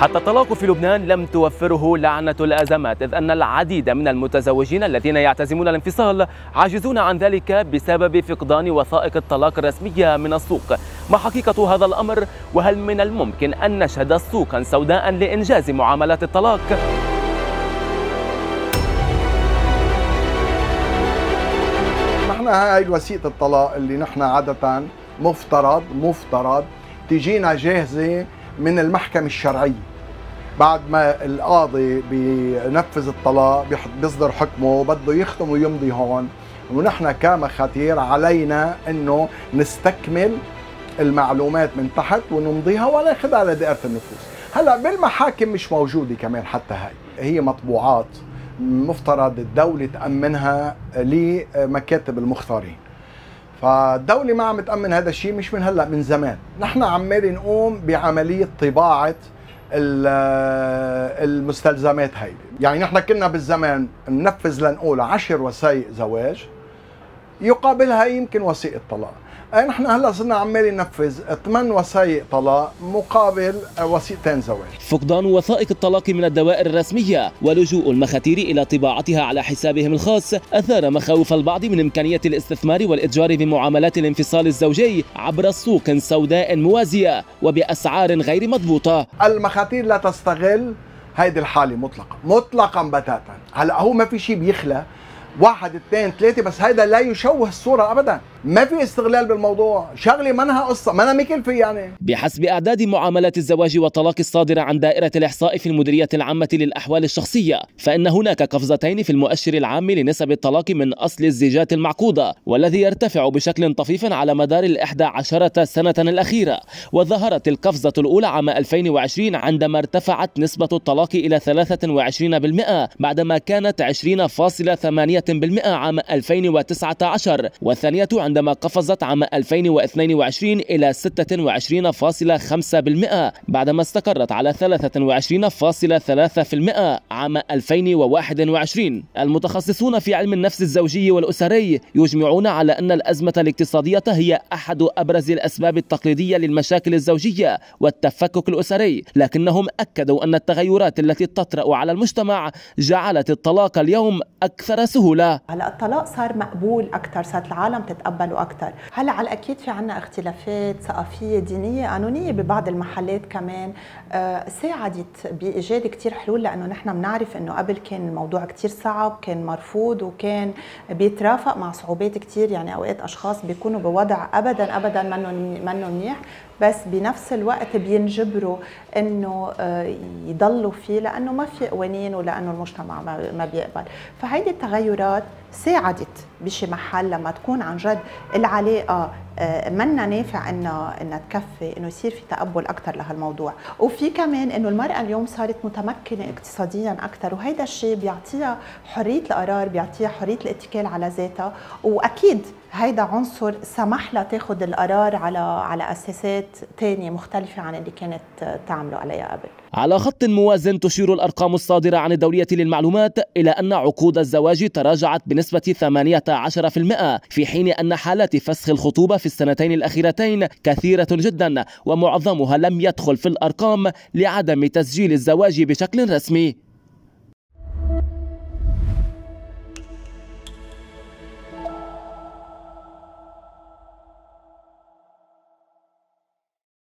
حتى الطلاق في لبنان لم توفره لعنة الأزمات، إذ أن العديد من المتزوجين الذين يعتزمون الانفصال عاجزون عن ذلك بسبب فقدان وثائق الطلاق الرسمية من السوق. ما حقيقة هذا الأمر؟ وهل من الممكن أن نشهد سوقا سوداء لإنجاز معاملات الطلاق؟ نحن هاي وثيقة الطلاق اللي نحن عادة مفترض تجينا جاهزة من المحكمة الشرعية. بعد ما القاضي بينفذ الطلاق بيصدر حكمه، بده يختم ويمضي هون، ونحن كمخاتير علينا انه نستكمل المعلومات من تحت ونمضيها وناخذها على دائرة النفوذ. هلا بالمحاكم مش موجودة كمان حتى هي مطبوعات مفترض الدولة تأمنها لمكاتب المختارين. فالدولة ما عم تأمن هذا الشيء، مش من هلا، من زمان. نحن عمالين نقوم بعملية طباعة المستلزمات هيدي، يعني نحن كنا بالزمان ننفذ لنقول 10 وثائق زواج يقابلها يمكن وثيقة طلاق. نحن هلا صرنا عمالين ننفذ 8 وثائق طلاق مقابل وثيقتين زواج. فقدان وثائق الطلاق من الدوائر الرسمية ولجوء المخاتير إلى طباعتها على حسابهم الخاص أثار مخاوف البعض من إمكانية الاستثمار والإتجار بمعاملات الانفصال الزوجي عبر سوق سوداء موازية وبأسعار غير مضبوطة. المخاتير لا تستغل هيدي الحالة مطلقا بتاتا. هلا هو ما في شيء بيخلى 1 2 3، بس هيدا لا يشوه الصورة أبدا، ما في استغلال بالموضوع، شغلة منها قصة، منها مكلفة يعني. بحسب أعداد معاملات الزواج والطلاق الصادرة عن دائرة الإحصاء في المديرية العامة للأحوال الشخصية، فإن هناك قفزتين في المؤشر العام لنسب الطلاق من أصل الزيجات المعقودة، والذي يرتفع بشكل طفيف على مدار 11 سنة الأخيرة، وظهرت القفزة الأولى عام 2020 عندما ارتفعت نسبة الطلاق إلى 23% بعدما كانت 20.8% عام 2019، والثانية عندما قفزت عام 2022 إلى 26.5% بعدما استقرت على 23.3% عام 2021. المتخصصون في علم النفس الزوجي والأسري يجمعون على أن الأزمة الاقتصادية هي أحد أبرز الأسباب التقليدية للمشاكل الزوجية والتفكك الأسري، لكنهم أكدوا أن التغيرات التي تطرأ على المجتمع جعلت الطلاق اليوم أكثر سهولة. هلا الطلاق صار مقبول أكثر، صارت العالم تتقبله أكثر. هلا على الأكيد في عنا اختلافات ثقافية، دينية، قانونية ببعض المحلات كمان ساعدت بإيجاد كثير حلول، لأنه نحن بنعرف إنه قبل كان الموضوع كثير صعب، كان مرفوض وكان بيترافق مع صعوبات كثير، يعني أوقات أشخاص بيكونوا بوضع أبدا منه منيح، بس بنفس الوقت بينجبروا إنه يضلوا فيه لأنه ما في قوانين ولأنه المجتمع ما بيقبل. فهيدي التغيرات ساعدت بشي محل لما تكون عن جد العلاقة منا نافع انها تكفي، انه يصير في تقبل اكثر لهالموضوع، وفي كمان انه المرأة اليوم صارت متمكنة اقتصاديا اكثر، وهيدا الشيء بيعطيها حرية القرار، بيعطيها حرية الاتكال على ذاتها، واكيد هيدا عنصر سمح لها تاخذ القرار على اساسات ثانية مختلفة عن اللي كانت تعمله عليها قبل. على خط موازن تشير الارقام الصادرة عن الدولية للمعلومات الى ان عقود الزواج تراجعت بنسبة 18%، في حين ان حالات فسخ الخطوبة في السنتين الأخيرتين كثيرة جدا، ومعظمها لم يدخل في الأرقام لعدم تسجيل الزواج بشكل رسمي.